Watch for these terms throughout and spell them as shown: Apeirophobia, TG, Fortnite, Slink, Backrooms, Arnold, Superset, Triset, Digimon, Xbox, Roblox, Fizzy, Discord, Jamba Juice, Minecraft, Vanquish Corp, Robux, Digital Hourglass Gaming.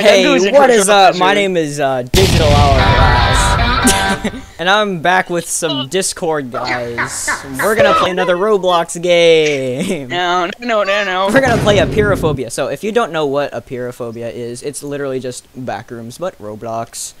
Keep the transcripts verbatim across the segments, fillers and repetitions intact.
Hey, what is up? My name is uh, Digital Hourglass, and I'm back with some Discord guys. We're gonna play another Roblox game. No, no, no, no. We're gonna play Apeirophobia. So if you don't know what Apeirophobia is, it's literally just Backrooms, but Roblox.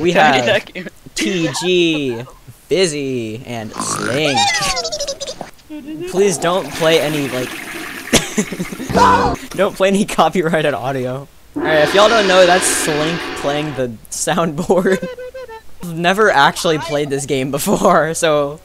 We have T G, Fizzy, and Slink. Please don't play any like. Don't play any copyrighted audio. Alright, if y'all don't know, that's Slink playing the soundboard. I've never actually played this game before, so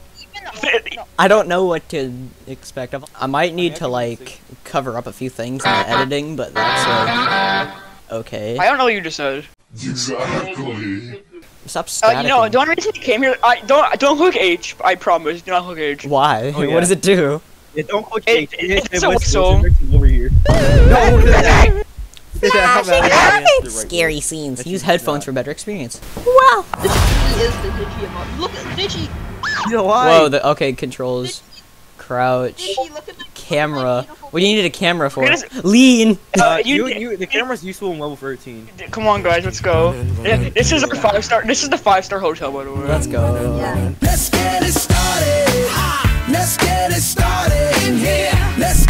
I don't know what to expect. I might need to, like, cover up a few things in the editing, but that's like... Okay. I don't know what you just said. Exactly. Stop staticking. Uh, you know, the only reason you came here... I don't, don't click H, I promise. Do not click H. Why? Oh, yeah. What does it do? Yeah, don't click H. It, it, it's so... so... over here. No! Yeah, scary scenes. Use headphones for better experience. Wow! This really is the Digimon. Look at Digi! Whoa, the, okay, controls. Crouch. Camera. What do you need a camera for? Lean! Uh, you, you, the camera's useful in level thirteen. Come on, guys, let's go. This is our five star. This is the five star hotel, by the way. Let's go. Yeah. Let's get it started. Let's get it started in here. Let's.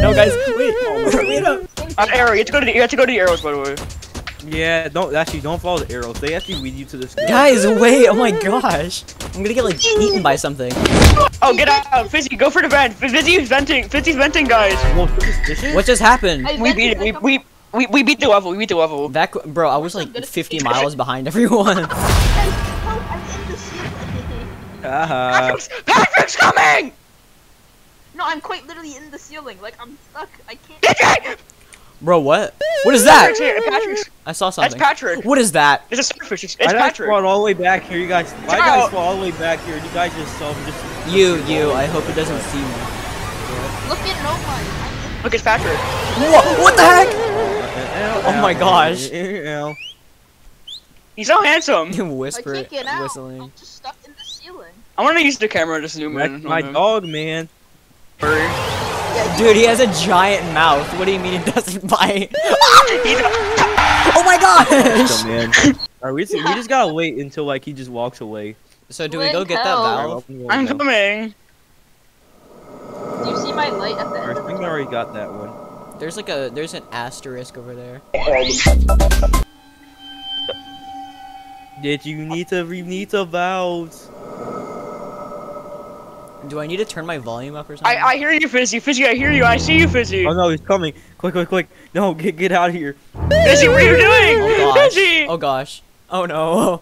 No, guys, wait. Wait up. Uh, arrow, you have to go to the, you have to go to the arrows, by the way. Yeah, don't actually don't follow the arrows. They actually lead you to this. Guys, wait! Oh my gosh, I'm gonna get like eaten by something. Oh, get out, Fizzy! Go for the vent. Fizzy's venting. Fizzy's venting, guys. What just happened? We beat it. We we we we beat the level. We beat the level. That bro, I was like fifty miles behind everyone. Uh-huh. Patrick's coming! No, I'm quite literally in the ceiling. Like I'm stuck. I can't. Bro, what? What is that? Patrick's Patrick's. I saw something. That's Patrick. What is that? It's a starfish. It's, it's Patrick. I spawned all the way back here, you guys. My guys spawned all the way back here. You guys just saw him. Just you, you. I hope it doesn't see me. Look at nobody. Look, it's Patrick. Whoa, what the heck? Oh my gosh. He's so handsome. Whisper. I can't get out. Whistling. I'm just stuck in the ceiling. I want to use the camera to zoom in. My dog, man. Dude, he has a giant mouth. What do you mean it doesn't bite? Oh my gosh! Man. All right, we, just, we just gotta wait until like he just walks away. So do we go get that valve? I'm coming. Do you see my light at the end? I think I already got that one. There's like a there's an asterisk over there. Did you need to re need the valves? Do I need to turn my volume up or something? I, I hear you, Fizzy. Fizzy, I hear you. I see you, Fizzy. Oh, no, he's coming. Quick, quick, quick. No, get get out of here. Fizzy, what are you doing? Oh, gosh. Fizzy. Oh, gosh. Oh, no.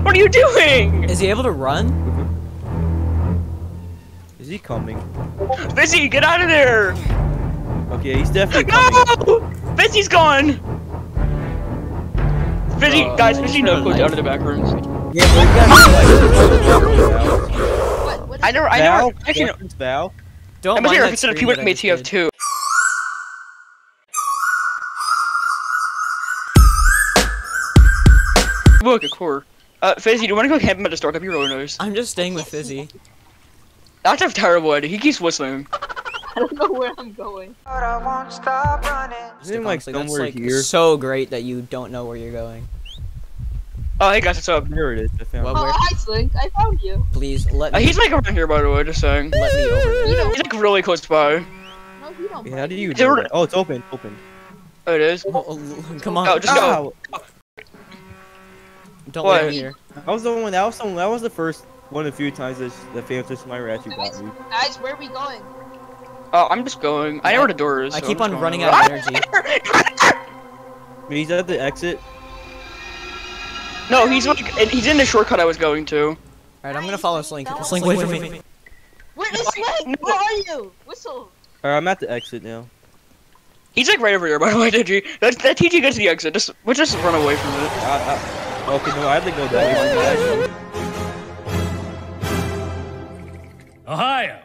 What are you doing? Is he able to run? Is he coming? Fizzy, get out of there. Okay, he's definitely coming. No! Fizzy's gone. Fizzy, uh, guys, Fizzy no code down to the back rooms. Yeah, but you guys like, I never, I never, I can Val. Don't I'm mind here, that instead of people with me T F two. Look, a core. Uh, Fizzy, do you want to go camping at the store? That'd be really nice. I'm just staying with Fizzy. That's a terrible idea. He keeps whistling. I don't know where I'm going. I won't stop running. Isn't like somewhere like here? So great that you don't know where you're going. Oh, hey guys, what's up? Here it is. I found. Well, oh, hi, Slink. I found you. Please let. Uh, me... He's like around here, by the way. Just saying. Let me over. You know, he's like really close by. No, you don't. Yeah, how do you? Do it? Oh, it's open. Open. Oh, it is. Oh, oh, come on. Oh, just oh. Go. Don't let me here. I was the one. That was the. That was the first one. A few times that the fans just my ratchet bought me. Guys, where are we going? Oh, I'm just going. Yeah. I know where the door is. I so keep on running out of energy. He's at the exit. No, he's like, he's in the shortcut I was going to. Alright, I'm gonna follow Slink. Slink, wait for me. Where is Slink? Where are you? Whistle. Alright, I'm at the exit now. He's like right over here, by the way, T G. That, that T G goes to the exit. Just, we'll just run away from it. I, I, okay, no, I have to go back. Ohio!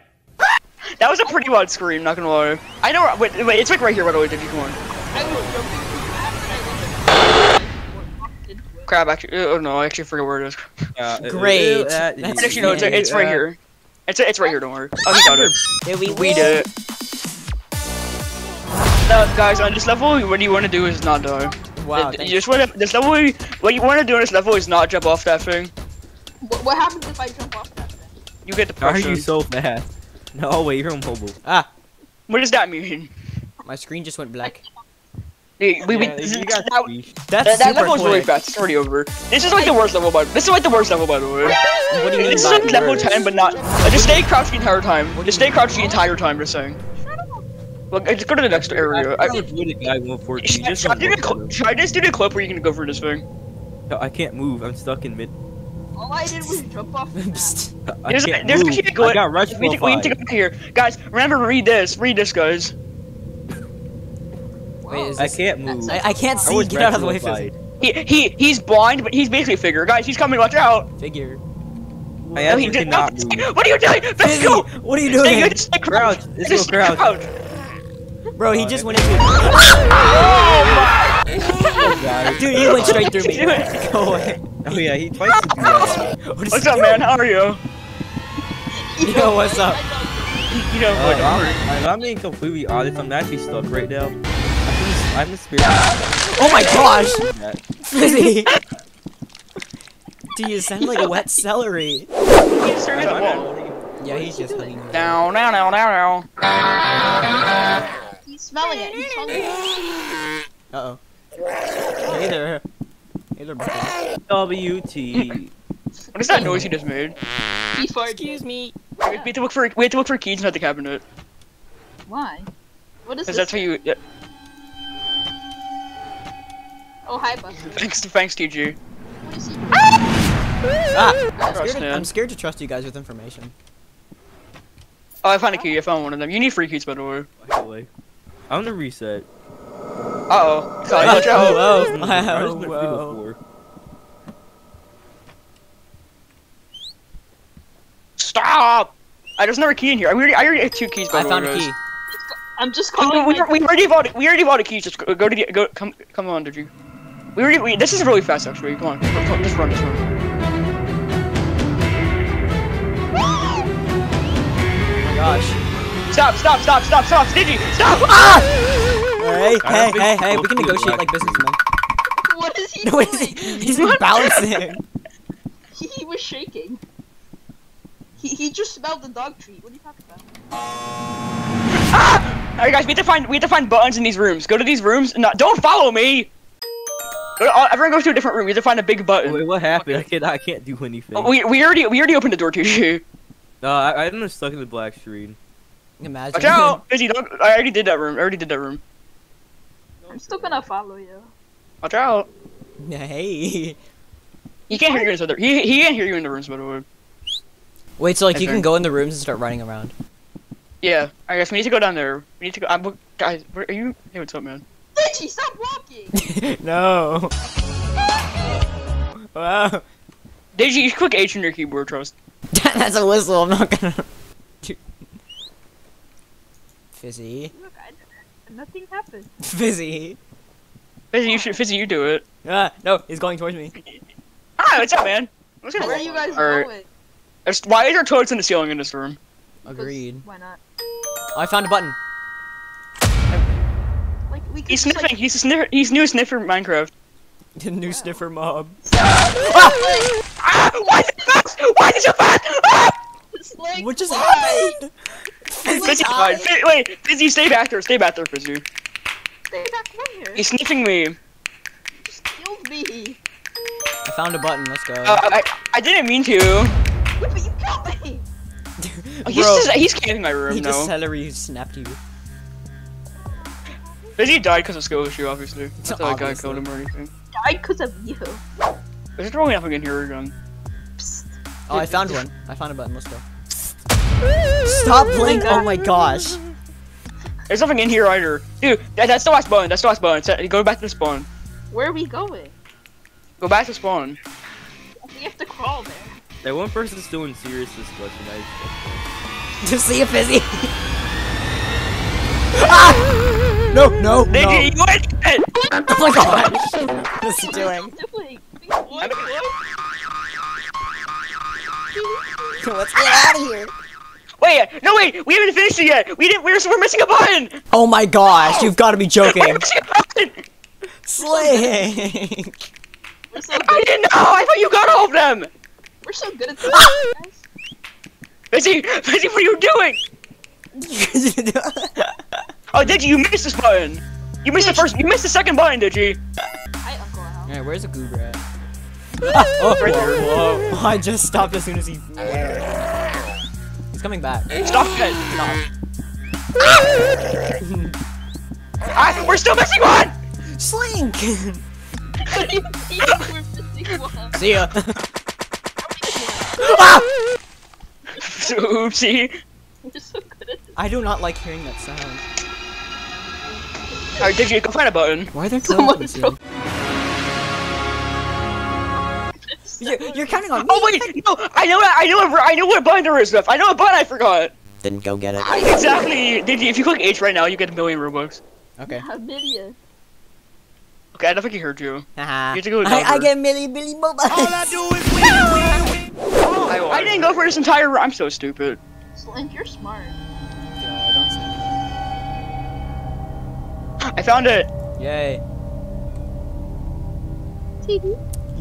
That was a pretty loud scream, not gonna lie. I know. Wait, wait, it's like right here. By the way, did you come on? Crap! Actually, oh no, I actually forget where it is. Yeah, great. It, it, it, actually, no, it's, it's right here. It's it's right here. Don't worry. Oh, we got it. Yeah, we we did it. Now, guys, on this level, what you want to do is not die. Wow. It, you just want to. This level, what you want to do on this level is not jump off that thing. What, what happens if I jump off that thing? You get the pressure. Are you so fast? No, wait, you're immobile. Ah. What does that mean? My screen just went black. Dude, we, we, yeah, this, got that, that's that, that level's really fast. It's already over. This is like the worst level, by this is like the worst level, by the way. What do you this is like level ten, but not. Uh, just stay crouched the entire time. Just stay crouched the entire time. Just saying. Look, just go to the next area. I, I, I the guy should, just should, I should I just do the clip where you can go for this thing? No, I can't move. I'm stuck in mid. All I did was jump off the map. I there's, can't there's move. A I got rushed we, we need to go here, guys. Remember, read this. Read this, guys. Wait, is I this, can't move. I, I can't see. I Get out of the way, Fizzy. He he he's blind, but he's basically a figure. Guys, he's coming. Watch out. Figure. I am no, cannot no, move. What are you doing? Let's go. What are you doing? Stay, stay crouch. Let's go crouch. Bro, he uh, just went into. Oh my! Dude, he went straight through me. Go away. Oh yeah, he twice. What what's up, doing? Man? How are you? Yo, what's up? You know what? Uh, I'm being completely honest. I'm actually stuck right now. I'm the spirit. Oh my gosh! Fizzy! Do you sound like wet celery? He's turning the wall. Yeah, he's just doing it. Down, down, down, down, down. He's smelling it. He's smelling it. Uh oh. Hey there. Hey there, bro. W T. What is that noise he just made? Excuse me. We have to look for we have to look for keys inside the cabinet. Why? What is this? Because that's how you. Yeah. Oh, hi, Buster. Thanks, thanks, T G. Ah! I'm scared, to, I'm scared to trust you guys with information. Oh, I found a key. I found one of them. You need free keys, by the way. I'm gonna reset. Uh-oh. Sorry, watch out. Whoa, whoa, whoa. Stop! I there's another key in here. I already, I already have two keys, by the way. I found a key. I'm just calling. We, we, we already bought it. We already bought a key. Just go, go to the go. Come, come on, T G. We already. We, this is really fast, actually. Come on, come on just run, just run. Gosh. Stop, stop, stop, stop, stop, T G, stop! Ah! Hey, hey, hey, hey, we can negotiate like businessmen. What is he doing? He's not balancing. he, he was shaking. He, he just smelled the dog treat. What are you talking about? Ah! Alright guys, we have to find we have to find buttons in these rooms. Go to these rooms and not, don't follow me! Go to, everyone goes to a different room, we have to find a big button. Wait, what happened? Okay. I can't I can't do anything. Oh, we we already we already opened the door to you. No, I, I'm stuck in the black screen. Imagine. Watch out! Fizzy, don't, I already did that room. I already did that room. I'm still gonna follow you. Watch out! Hey. He can't hear you in the he he can't hear you in the rooms, by the way. Wait, so like I you think. Can go in the rooms and start running around. Yeah. I guess we need to go down there. We need to go. I'm, guys, where are you? Hey, what's up, man? Fizzy, stop walking! No. Wow. Digi, you click H on your keyboard, trust. That's a whistle, I'm not gonna... Fizzy. Look, I, nothing happened. Fizzy. Fizzy, you should- Fizzy, you do it. Ah, no, he's going towards me. Ah, what's up, man? What's Where are you guys going? Right. There's, why is there toilets in the ceiling in this room? Agreed. Why not? Oh, I found a button. Like, we he's sniffing, like... he's a sniffer- he's new sniffer Minecraft. The new wow. sniffer mob. Ah! Ah! Why is it fast? Why is it fast? Ah! Slink, what just happened? Fizzy died. Wait, Fizzy, stay back there. Stay back there, Fizzy. Stay back here. He's sniffing me. He just killed me. I found a button. Let's go. Uh, I, I didn't mean to. Wait, but you killed me. Oh, he's Bro, just, he's camping my room. He no. just celery snapped you. Fizzy died because of skill issue, obviously. That's how I got killed him or anything. Died because of you. There's throwing nothing in here again. Psst. Oh, I found one. I found a button. Let's go. Stop playing. Oh my gosh. There's nothing in here either. Dude, that, that's the last button. That's the last button. Go back to the spawn. Where are we going? Go back to spawn. We have to crawl there. That one person's doing serious discussion. I just see you, Fizzy. Ah! No, no, no. They did it. Oh my god. What's he doing? What? What? Let's get out of here! Wait, no wait, we haven't finished it yet. We didn't. We're we're missing a button. Oh my gosh, no. You've got to be joking. We're missing a button. Slink. We're so good. I didn't know. I thought you got all of them. We're so good at this, ah! Guys. Fizzy, Fizzy, what are you doing? Oh, Digi, you missed this button. You missed the first. You missed the second button, Digi. Hi, Uncle Al. Alright, where's the goo rat? Ah, oh, right there. Whoa. Whoa. I just stopped as soon as he. He's coming back. Stop it! Stop. Ah, we're still missing one. Slink. What do you mean we're missing one? See ya. Ah! Oopsie. We're so good at this. I do not like hearing that sound. Alright, Digi, go find a button. Why are there two buttons here? You're, you're counting on me. Oh wait, no, I know, I know, I know what button there is left. I know a button I forgot. Then go get it. Exactly, Digi. If you click H right now, you get a million Robux. Okay. A million. Okay, I don't think he heard you. Uh-huh. You have to go. I, I get a million, million Robux. All I do is win, win, win. Oh, I, I didn't go for this entire. I'm so stupid. Slink, you're smart. Yeah, don't say that. I found it. Yay. T G.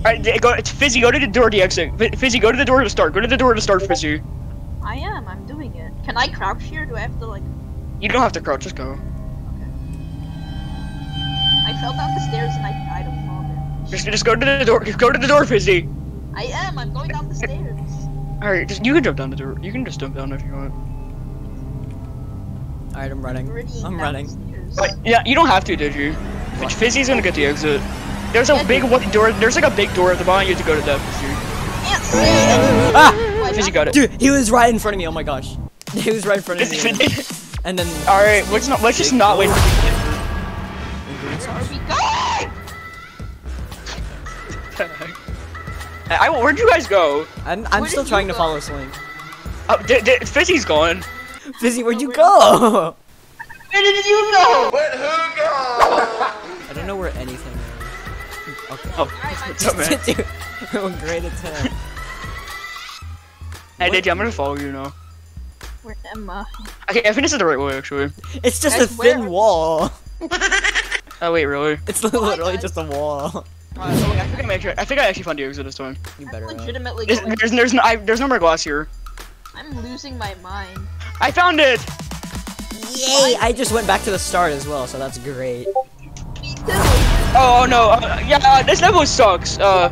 Alright, go. Fizzy, go to the door to exit. Fizzy, go to the door to start. Go to the door to start, Fizzy. I am. I'm doing it. Can I crouch here? Do I have to like? You don't have to crouch. Just go. Okay. I fell down the stairs and I died of falling. Just, just go to the door. Just go to the door, Fizzy. I am. I'm going down the stairs. Alright, just you can jump down the door. You can just jump down if you want. Alright, I'm running. I'm, I'm running. But yeah, you don't have to, did you? What? Fizzy's gonna get the exit. There's a big what door. There's like a big door at the bottom. You have to go to that. Ah! Fizzy got it. Dude, he was right in front of me. Oh my gosh. He was right in front of me. And then. All right, let's not. Let's just not wait. I. Where'd you guys go? I'm. I'm still trying to follow Slink. Oh, Fizzy's gone. Fizzy, where'd you go? Where did you go? Where who go? I don't know where anything. Okay. Oh, dude, oh, great attempt. Hey, Digi, I'm gonna follow you now. Where am I? Okay, I think this is the right way, actually. It's just guys, a thin wall. Oh, wait, really? It's literally oh, just a wall. Right, so wait, I, think I, actually, I think I actually found the exit this time. You better I'm legitimately there's, there's, there's, no, I, there's no more glass here. I'm losing my mind. I found it! Yay! I just went back to the start as well, so that's great. Me too. Oh no, uh, yeah, uh, this level sucks. Uh,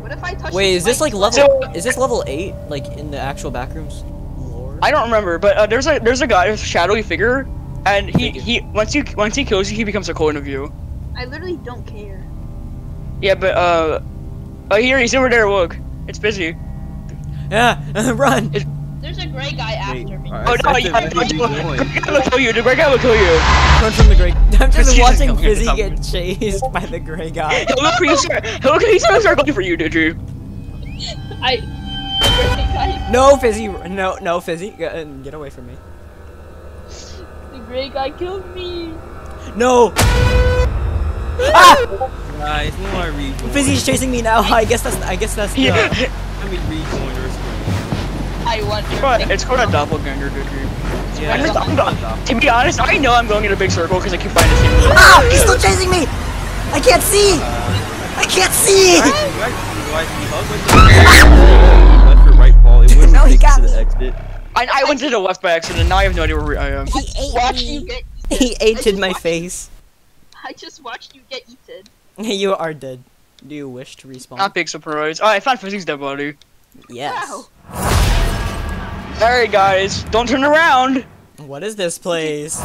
what if I touch wait, is this like level? So, is this level eight, like in the actual Backrooms lore? I don't remember, but uh, there's a there's a guy with a shadowy figure, and he he once you once he kills you, he becomes a clone of you. I literally don't care. Yeah, but uh, oh here he's over there. Look, it's Fizzy. Yeah, run. It's there's a gray guy after wait, me. Oh no, yeah, the gray guy will kill you. The gray guy will kill you. Run from the gray. I'm just watching Fizzy get chased by the gray guy. He'll look for you, sir. He'll look. He's gonna start looking for you, did you? I. The gray guy. No, Fizzy. No, no, Fizzy. Get away from me. The gray guy killed me. No. Ah! Nice. No, I rejoin. Fizzy's chasing me now. I guess that's. I guess that's. Yeah. Let me rejoin her. I wonder it's called, it's called a doppelganger, dude. Yeah, I'm just, I'm not, to be honest, I know I'm going in a big circle because I keep finding him. Ah! He's still chasing me! I can't see! Uh, I can't see! No, he got me. I, I went to the left by accident, now I have no idea where I am. He ate watched me. You get he ate in my face. I just watched you get eaten. You are dead. Do you wish to respawn? Not big surprise. Oh, I found Fizzy's dead body. Yes. Wow. Alright guys, don't turn around! What is this place?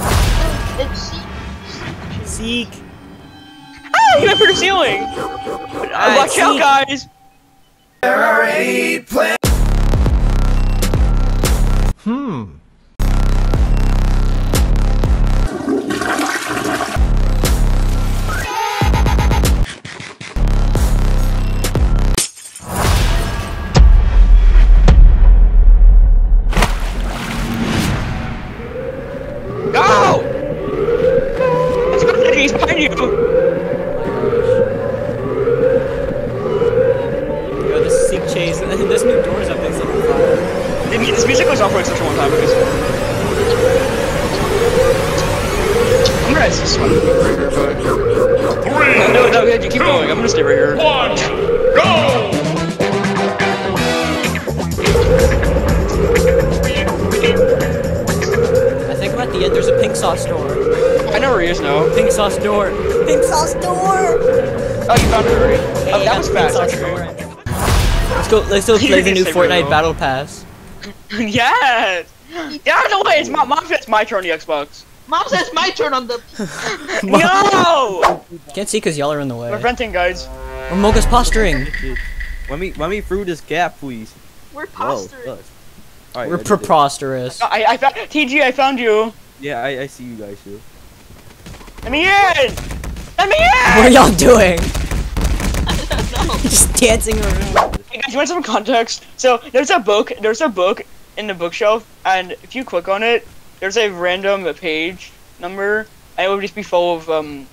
It's Seek. Seek. Ah, you went for the ceiling! Uh, watch Seek. Out guys! There are eight planets. Hmm. This new door ahead, you keep two, going. I'm gonna stay right here. One, go! I think we're at the end. There's a pink sauce door. I know where he is now. Pink sauce door. Pink sauce door! Oh, you found it already. Hey, oh, that was fast. Let's go. Let's go play the new Fortnite Battle Pass. Yes! Yeah, no way. It's my mom said it's my turn on the Xbox. Mom says it's my turn on the. No! Can't see because y'all are in the way. We're venting, guys. We're Mocha's posturing. Let me let me through this gap, please. We're posturing. Right, we're preposterous. I I found T G. I found you. Yeah, I I see you guys too. Let me in! Let me in! What are y'all doing? I don't know. Just dancing around. Hey guys, you want some context? So there's a book. There's a book. In the bookshelf, and if you click on it, there's a random page number, and it would just be full of um,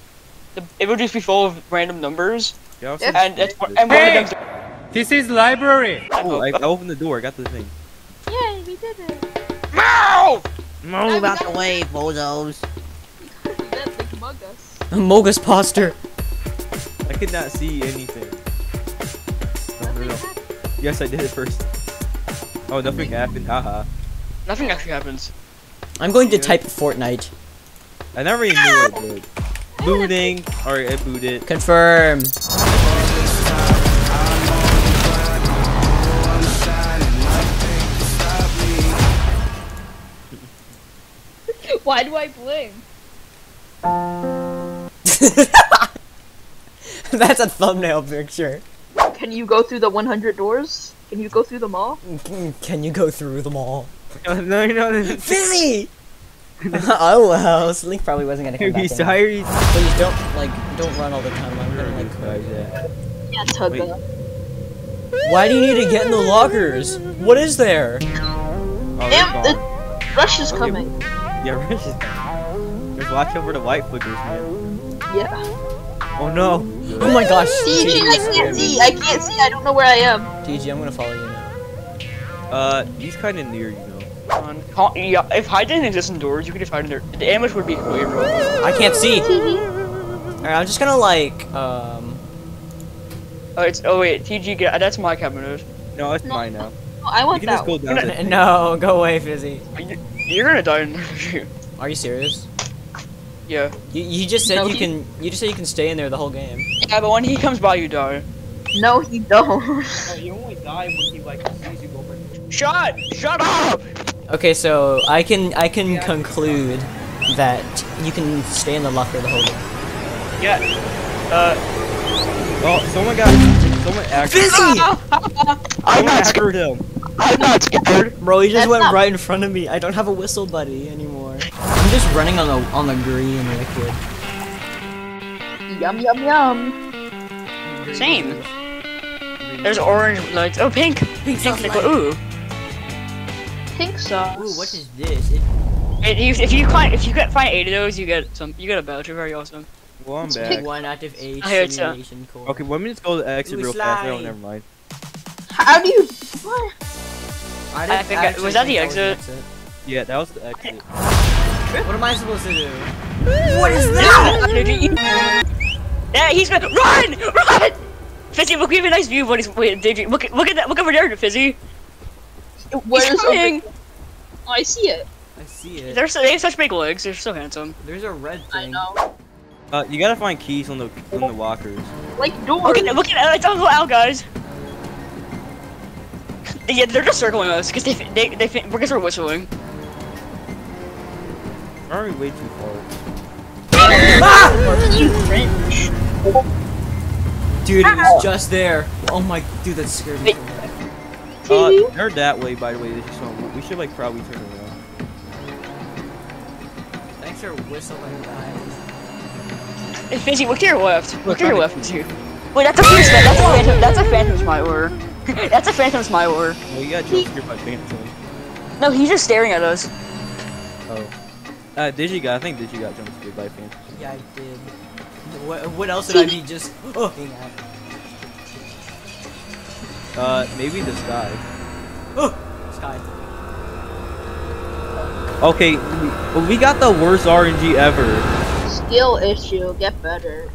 the, it would just be full of random numbers. Yeah, and it's, and hey! One of them. This is library. Oh, I, I opened the door. I got the thing. Yay, we did it. Move! Move out the way, bozos. That's like among us. Among us posture. I could not see anything. No, no, no. Yes, I did it first. Oh, nothing happened, haha. Nothing actually happens. I'm going to type Fortnite. I never even knew what it did. Booting. Alright, I booted. Confirm. Why do I blink? That's a thumbnail picture. Can you go through the one hundred doors? Can you go through them all? Can you go through them all? No, no, no. Fizzy! Oh wow, Slink probably wasn't gonna come back. He's tired. Please don't, like, don't run all the time. I'm gonna, like, crash that. Yeah, tug up. Why do you need to get in the lockers? What is there? Oh, damn, the Rush is okay. Coming. Yeah, Rush is coming. Just watch over the white flickers, man. Yeah. Oh no. Oh my gosh. T G, I can't see. I can't see. I don't know where I am. T G, I'm gonna follow you now. Uh, he's kind of near you know. Um, yeah, if hide didn't exist indoors, you could just hide in there. The damage would be way wrong. I can't see. Alright, I'm just gonna like um. Oh, it's oh wait, T G, get, that's my cabinet. No, it's no, mine now. No, I want you can that. Just go down gonna, no, go away, Fizzy. You're, you're gonna die in there. Are you serious? Yeah. You, you just said no, you he... can. You just said you can stay in there the whole game. Yeah, but when he comes by, you die. No, he don't. No, you only die when he like sees you go over. Shut! Shut up! Okay, so I can I can yeah, conclude I that you can stay in the locker the whole game. Yeah. Uh. Oh, someone got. Someone actually. Fizzy! I'm not scared him. I'm not scared. Bro, he just That's went not... right in front of me. I don't have a whistle buddy anymore. I'm just running on the on the green liquid. Yum yum yum. Same. There's orange lights. Oh, pink. Pink, pink liquid. Ooh. Pink sauce. Ooh, what is this? It... It, if, if you find if you get find eight of those, you get some. You get a voucher. Very awesome. Well, I'm back. One out of eight simulation core. Okay, let me just go to exit real fast. Oh, never mind. How do you? What? I, I think I, was that the exit? exit? Yeah, that was the exit. What am I supposed to do? What is that? Yeah, he's gonna run, run! Fizzy, look, we have a nice view. What is? Wait, Digi, look, look at that. Look over there, Fizzy. What is coming? Oh, I see it. I see it. They're so, they have such big legs. They're so handsome. There's a red thing. I know. Uh, you gotta find keys on the on the walkers. Like doors. Look at, look at, it's on the out, guys. Yeah, they're just circling us because they they they because we're whistling. Are we way too far? Ah! You cringe. Dude, it was just there. Oh my, dude, that scared me. So uh, they're that way, by the way. So we should like probably turn around. Thanks for whistling, guys. Hey, Fizzy, look to your left. Look, look to your left too. Wait, that's a phantom. That's a phantom. That's a phantom smiler. That's a phantom smiler. Well, you got jump scared by phantom. No, he's just staring at us. Oh. Uh, Digi got, I think Digi got jump scared by phantom. Yeah, I did. What, what else did I be just looking at? Uh, maybe the sky. Oh! Sky. Okay, we, we got the worst R N G ever. Skill issue, get better.